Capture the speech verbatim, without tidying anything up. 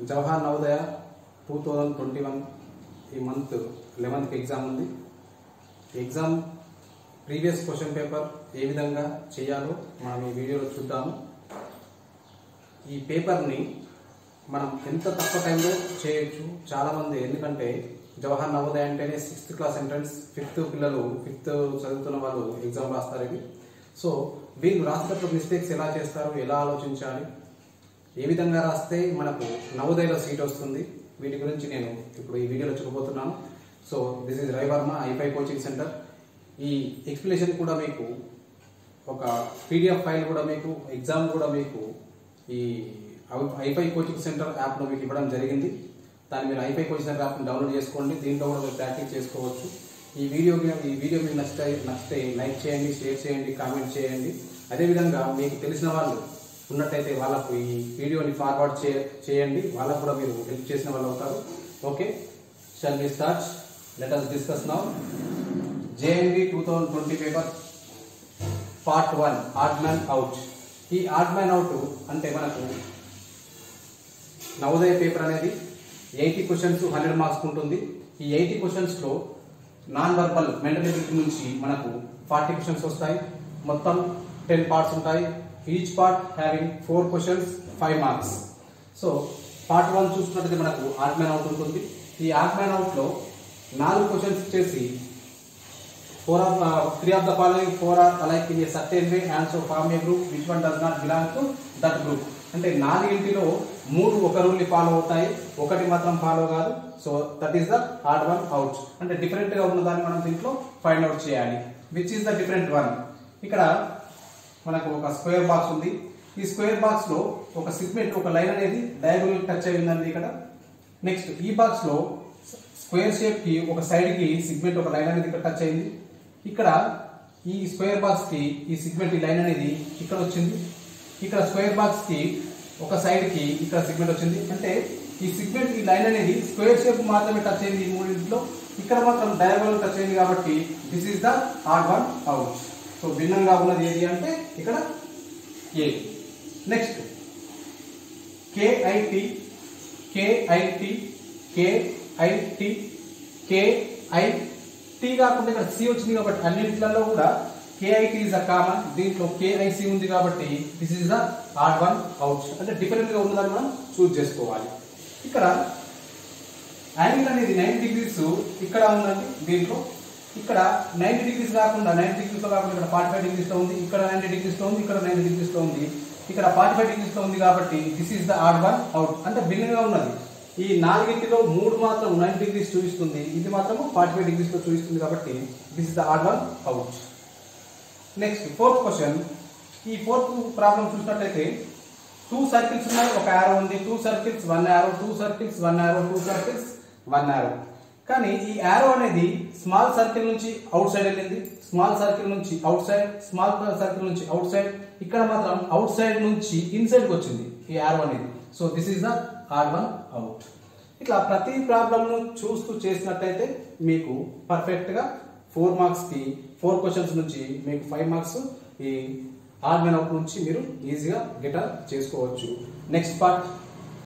Jawahar Navodaya two thousand twenty one month eleventh exam exam previous question paper ये विधंगा चेयालो मैं video चूद्दाम। ई paper नी मन एंत तक्कुव time लो चेयोच्चु। चाला मंदी एंदुकंटे जवाहर नवोदय अंटेने सिक्स्थ क्लास एंट्रेंस फिफ्थ पिल्ललु फिफ्थ चदुवुतुन्न वाळ्ळु एग्जाम रास्तारु। सो वीळ्ळु रास्ते मिस्टेक्स एला चेस्तारु एला आलोचिंचाली ఏ విధంగా రాస్తే మనకు నవోదయలో సీట్ వస్తుంది వీటి గురించి నేను ఇప్పుడు ఈ వీడియోలో చెప్పబోతున్నాను। So this is Ravivarma I five coaching centre. ఈ ఎక్స్‌ప్లనేషన్ కూడా మీకు ఒక పీడిఎఫ్ ఫైల్ కూడా మీకు ఎగ్జామ్ కూడా మీకు ఈ I five coaching centre app లో మీకు ఇవ్వడం జరిగింది। దాన్ని మీరు I five coaching centre app ని డౌన్లోడ్ చేసుకోండి। దీంట్లో కూడా మీరు ప్రాక్టీస్ చేసుకోవచ్చు। ఈ వీడియో ఈ వీడియో మీకు నచ్చితే నచ్చితే లైక్ చేయండి, షేర్ చేయండి, కామెంట్ చేయండి। అదే విధంగా మీకు తెలిసిన వాళ్ళు ఉన్నట్లయితే వాళ్ళకు ఈ వీడియోని ఫార్వర్డ్ చేయండి, వాళ్ళకు కూడా మీరు హెల్ప్ చేసిన వాళ్ళు అవుతారు। Okay, shall we start, let us discuss now JNV twenty twenty paper part one odd man out. ఈ ఆడ్ మ్యాన్ అవుట్ అంటే మనకు నవోదయ పేపర్ అనేది ఎయిటీ క్వశ్చన్స్ హండ్రెడ్ మార్క్స్ ఉంటుంది। ఈ ఎయిటీ క్వశ్చన్స్ లో నాన్ వర్బల్ మెంటల్ ఎబిలిటీ నుంచి మనకు forty questions వస్తాయి। మొత్తం టెన్ పార్ట్స్ ఉంటాయి। Each part having four questions, five marks. So part one చూస్తున్నట్లయితే మనకు ఆడ్ మ్యాన్ అవుట్ ఉంటుంది। ఈ ఆడ్ మ్యాన్ అవుట్ లో నాలుగు క్వశ్చన్స్ చేసి four of uh, three of the following four are alike in a certain way and so form a group which one does not belong to that group. అంటే నాలుగింటిలో మూడు ఒక rule ని follow అవుతాయి, ఒకటి మాత్రం ఫాలో కాదు। So that is the odd one out. అంటే different గా ఉన్న దాన్ని మనం దీంట్లో ఫైండ్ అవుట్ చేయాలి, which is the different one। ఇక్కడ మనకు ఒక స్క్వేర్ బాక్స్ ఉంది। ఈ స్క్వేర్ బాక్స్ లో ఒక సెగ్మెంట్ ఒక లైన్ అనేది డయాగోనల్ టచ్ అయి ఉందండి ఇక్కడ। నెక్స్ట్ ఈ బాక్స్ లో స్క్వేర్ షేప్ కి ఒక సైడ్ కి సెగ్మెంట్ ఒక లైన్ అనేది ఇక్కడ టచ్ అయింది। ఇక్కడ ఈ స్క్వేర్ బాక్స్ కి ఈ సెగ్మెంట్ ఈ లైన్ అనేది ఇక్కడ వచ్చింది। ఇక్కడ స్క్వేర్ బాక్స్ కి ఒక సైడ్ కి ఇక్కడ సెగ్మెంట్ వచ్చింది। అంటే ఈ సెగ్మెంట్ ఈ లైన్ అనేది స్క్వేర్ షేప్ మాత్రమే టచ్ అయింది ఈ మూడింటిలో, ఇక్కడ మాత్రం డయాగోనల్ టచ్ అయింది కాబట్టి this is the odd one out. So భిన్నంగా ఉన్నది ఏది అంటే ఇక్కడ A. Next KIT KIT KIT KIT కాకుండా ఇక్కడ సి వచ్చింది కాబట్టి అన్నింటిలో కూడా కేఐటి ఇస్ అ కామన్, దీంట్లో కేఐసి ఉంది కాబట్టి this is the odd one out. అంటే డిఫరెంట్ గా ఉన్నదాన్ని మనం చూస్ చేసుకోవాలి। ఇక్కడ యాంగిల్ అనేది నైన్ డిగ్రీస్ ఇక్కడ ఉందండి దీంట్లో, ఇక్కడ నైన్టీ డిగ్రీస్ కాకుండా నైన్టీ డిగ్రీస్ లో కాకుండా ఇక్కడ ఫార్టీ ఫైవ్ డిగ్రీస్ లో ఉంది, ఇక్కడ నైన్టీ డిగ్రీస్ లో ఉంది, ఇక్కడ నైన్టీ డిగ్రీస్ లో ఉంది, ఇక్కడ ఫార్టీ ఫైవ్ డిగ్రీస్ లో ఉంది కాబట్టి this is the odd one out. అంటే భిన్నంగా ఉన్నది। ఈ నాలుగింటిలో మూడు మాత్రం నైన్టీ డిగ్రీస్ చూపిస్తుంది, ఇది మాత్రం ఫార్టీ ఫైవ్ డిగ్రీస్ లో చూపిస్తుంది కాబట్టి this is the odd one out. Next fourth question. ఈ ఫోర్త్ ప్రాబ్లం చూసినట్లయితే టూ సర్కిల్స్ ఉన్నాయి, ఒక యారో ఉంది, two circles one arrow, two circles one arrow, two circles one arrow. కానీ ఈ యారో అనేది స్మాల్ సర్కిల్ నుంచి అవుట్ సైడ్ వెళ్ళింది, స్మాల్ సర్కిల్ నుంచి అవుట్ సైడ్, స్మాల్ సర్కిల్ నుంచి అవుట్ సైడ్, ఇక్కడ మాత్రం అవుట్ సైడ్ నుంచి ఇన్సైడ్ కి వచ్చింది ఈ యారో అనేది। So this is the odd one out. ఇట్లా ప్రతి ప్రాబ్లం ను చూస్తూ చేసినట్లయితే మీకు పర్ఫెక్ట్ గా ఫోర్ మార్క్స్ కి ఫోర్ క్వశ్చన్స్ నుంచి మీకు ఫైవ్ మార్క్స్ ఈ ఆడ్ వన్ అవుట్ నుంచి మీరు ఈజీగా గెట్ చేసుకోవచ్చు। Next part